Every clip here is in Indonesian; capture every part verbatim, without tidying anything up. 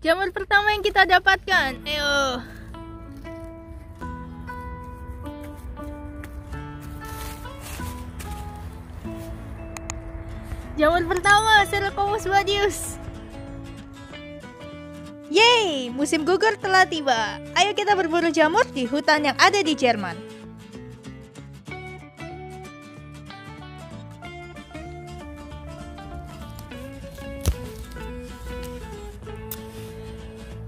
Jamur pertama yang kita dapatkan. Ayo. Jamur pertama, Serracomus badius. Yeay, musim gugur telah tiba. Ayo kita berburu jamur di hutan yang ada di Jerman.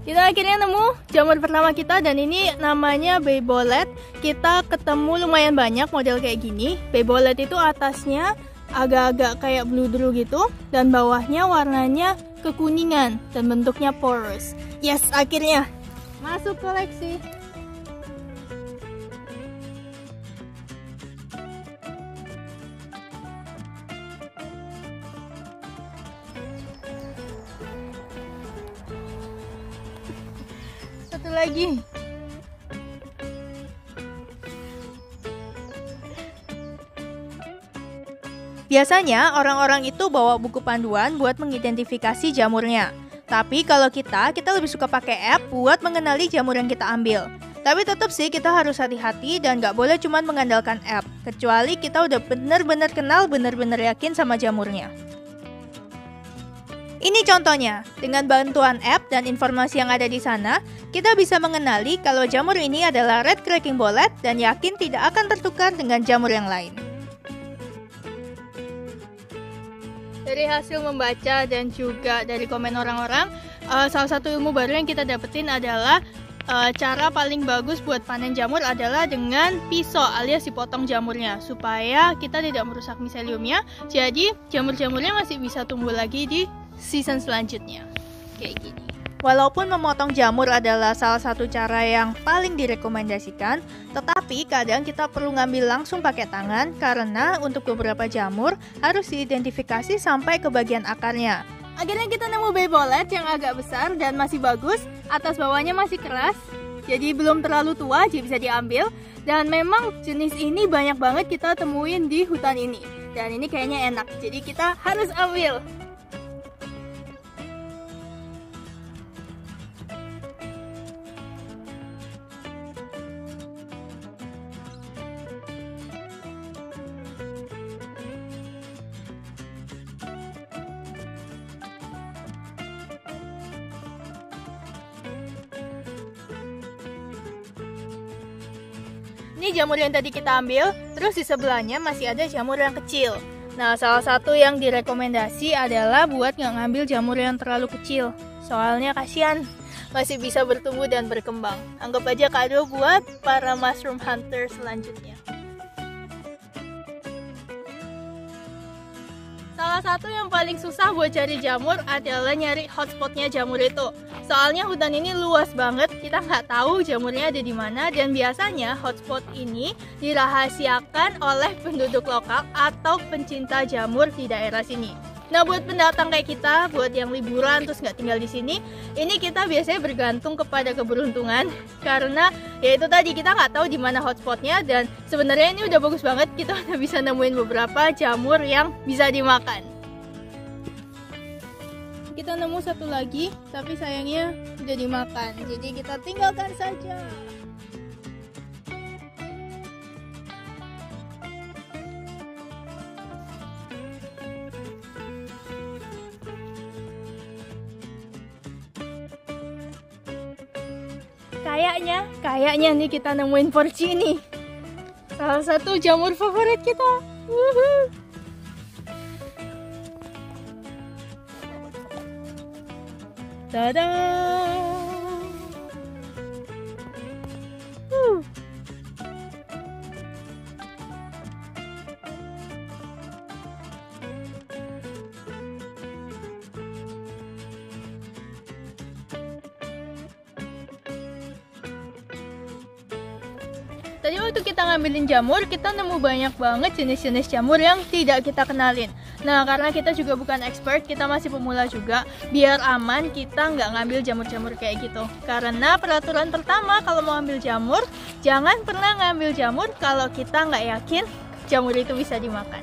Kita akhirnya nemu jamur pertama kita dan ini namanya bay bolete. Kita ketemu lumayan banyak model kayak gini. Bay bolete itu atasnya agak-agak kayak bludru gitu dan bawahnya warnanya kekuningan dan bentuknya porous. Yes, akhirnya masuk koleksi. Satu lagi. Biasanya orang-orang itu bawa buku panduan buat mengidentifikasi jamurnya. Tapi kalau kita, kita lebih suka pakai app buat mengenali jamur yang kita ambil. Tapi tetap sih kita harus hati-hati dan nggak boleh cuma mengandalkan app. Kecuali kita udah bener-bener kenal, bener-bener yakin sama jamurnya. Ini contohnya, dengan bantuan app dan informasi yang ada di sana, kita bisa mengenali kalau jamur ini adalah red cracking bolet dan yakin tidak akan tertukar dengan jamur yang lain. Dari hasil membaca dan juga dari komen orang-orang, uh, salah satu ilmu baru yang kita dapetin adalah uh, cara paling bagus buat panen jamur adalah dengan pisau alias dipotong jamurnya supaya kita tidak merusak miseliumnya. Jadi jamur-jamurnya masih bisa tumbuh lagi di season selanjutnya. Kayak gini. Walaupun memotong jamur adalah salah satu cara yang paling direkomendasikan, tetapi kadang kita perlu ngambil langsung pakai tangan karena untuk beberapa jamur harus diidentifikasi sampai ke bagian akarnya. Akhirnya kita nemu bay bolete yang agak besar dan masih bagus, atas bawahnya masih keras, jadi belum terlalu tua, jadi bisa diambil. Dan memang jenis ini banyak banget kita temuin di hutan ini. Dan ini kayaknya enak, jadi kita harus ambil. Ini jamur yang tadi kita ambil, terus di sebelahnya masih ada jamur yang kecil. Nah, salah satu yang direkomendasi adalah buat nggak ngambil jamur yang terlalu kecil. Soalnya kasihan, masih bisa bertumbuh dan berkembang. Anggap aja kado buat para mushroom hunter selanjutnya. Salah satu yang paling susah buat cari jamur adalah nyari hotspotnya jamur itu. Soalnya hutan ini luas banget, kita nggak tahu jamurnya ada di mana dan biasanya hotspot ini dirahasiakan oleh penduduk lokal atau pencinta jamur di daerah sini. Nah, buat pendatang kayak kita, buat yang liburan terus nggak tinggal di sini, ini kita biasanya bergantung kepada keberuntungan karena ya itu tadi kita nggak tahu di mana hotspotnya dan sebenarnya ini udah bagus banget, kita udah bisa nemuin beberapa jamur yang bisa dimakan. Kita nemu satu lagi, tapi sayangnya udah dimakan, jadi kita tinggalkan saja. Kayaknya, kayaknya nih kita nemuin porcini, salah satu jamur favorit kita. Woohoo! Tada! Uh. Tadi waktu kita ngambilin jamur, kita nemu banyak banget jenis-jenis jamur yang tidak kita kenalin. Nah, karena kita juga bukan expert, kita masih pemula juga. Biar aman, kita nggak ngambil jamur-jamur kayak gitu. Karena peraturan pertama kalau mau ambil jamur, jangan pernah ngambil jamur kalau kita nggak yakin jamur itu bisa dimakan.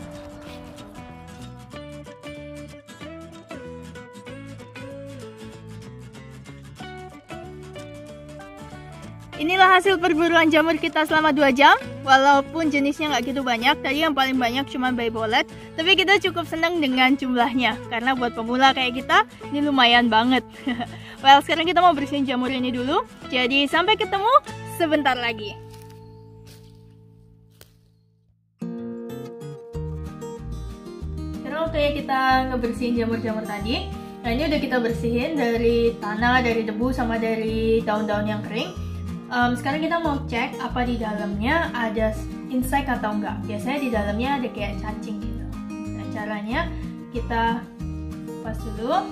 Inilah hasil perburuan jamur kita selama dua jam. Walaupun jenisnya nggak gitu banyak, tadi yang paling banyak cuma bay bolet, tapi kita cukup senang dengan jumlahnya, karena buat pemula kayak kita, ini lumayan banget. Well, sekarang kita mau bersihin jamur ini dulu. Jadi sampai ketemu sebentar lagi. Terus kayak kita ngebersihin jamur-jamur tadi. Nah, ini udah kita bersihin dari tanah, dari debu, sama dari daun-daun yang kering. Um, sekarang kita mau cek apa di dalamnya ada insect atau enggak. Biasanya di dalamnya ada kayak cacing gitu. Nah, caranya kita lepas dulu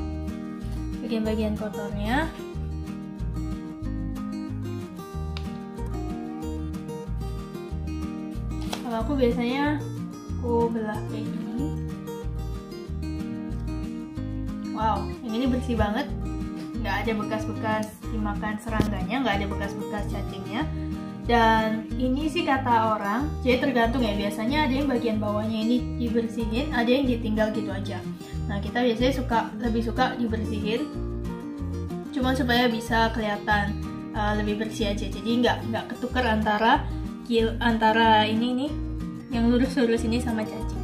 bagian-bagian kotornya. Kalau aku biasanya aku belah kayak gini. Wow, yang ini bersih banget, nggak ada bekas-bekas dimakan serangganya, nggak ada bekas-bekas cacingnya. Dan ini sih kata orang, jadi tergantung ya, biasanya ada yang bagian bawahnya ini dibersihin, ada yang ditinggal gitu aja. Nah, kita biasanya suka lebih suka dibersihin, cuma supaya bisa kelihatan uh, lebih bersih aja. Jadi nggak nggak ketukar antara kil antara ini nih yang lurus-lurus ini sama cacing.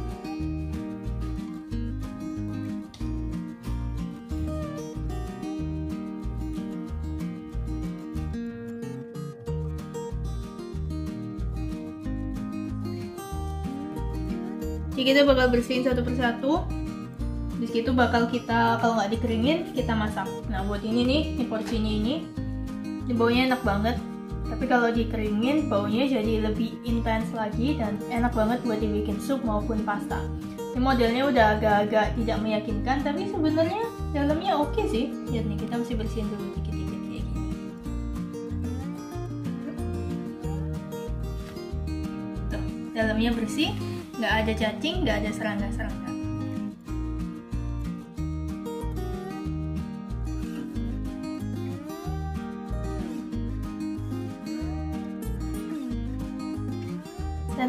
Jadi kita bakal bersihin satu persatu. Di situ bakal kita, kalau nggak dikeringin, kita masak. Nah, buat ini nih, ini porcini ini, ini baunya enak banget. Tapi kalau dikeringin, baunya jadi lebih intens lagi dan enak banget buat dibikin sup maupun pasta. Ini modelnya udah agak-agak tidak meyakinkan, tapi sebenarnya dalamnya oke sih. Lihat nih, kita mesti bersihin dulu dikit-dikit kayak gini. Tuh, dalamnya bersih. Nggak ada cacing, nggak ada serangga-serangga. Dan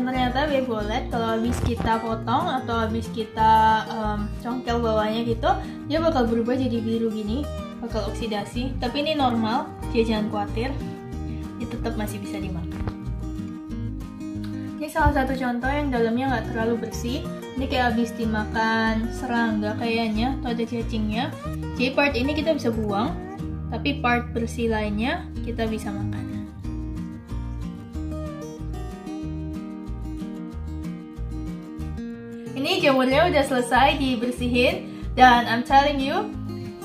ternyata bay bolet kalau habis kita potong atau habis kita um, congkel bawahnya gitu, dia bakal berubah jadi biru gini, bakal oksidasi. Tapi ini normal, jadi jangan khawatir, dia tetap masih bisa dimakan. Ini salah satu contoh yang dalamnya nggak terlalu bersih. Ini kayak habis dimakan serangga kayaknya, atau ada cacingnya. Jadi part ini kita bisa buang, tapi part bersih lainnya kita bisa makan. Ini jamurnya udah selesai dibersihin, dan I'm telling you,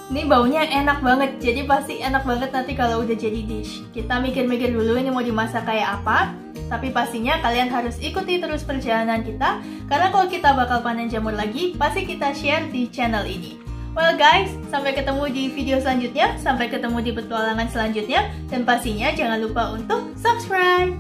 ini baunya enak banget, jadi pasti enak banget nanti kalau udah jadi dish. Kita mikir-mikir dulu ini mau dimasak kayak apa, tapi pastinya kalian harus ikuti terus perjalanan kita, karena kalau kita bakal panen jamur lagi, pasti kita share di channel ini. Well guys, sampai ketemu di video selanjutnya, sampai ketemu di petualangan selanjutnya, dan pastinya jangan lupa untuk subscribe!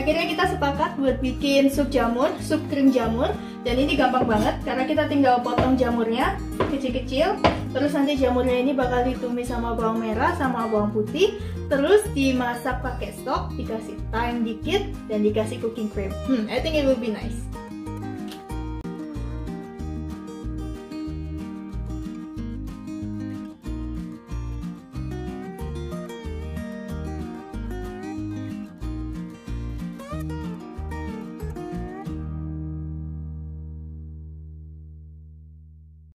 Akhirnya kita sepakat buat bikin sup jamur, sup krim jamur. Dan ini gampang banget karena kita tinggal potong jamurnya kecil-kecil. Terus nanti jamurnya ini bakal ditumis sama bawang merah sama bawang putih. Terus dimasak pakai stok, dikasih thyme dikit, dan dikasih cooking cream. Hmm, I think it will be nice.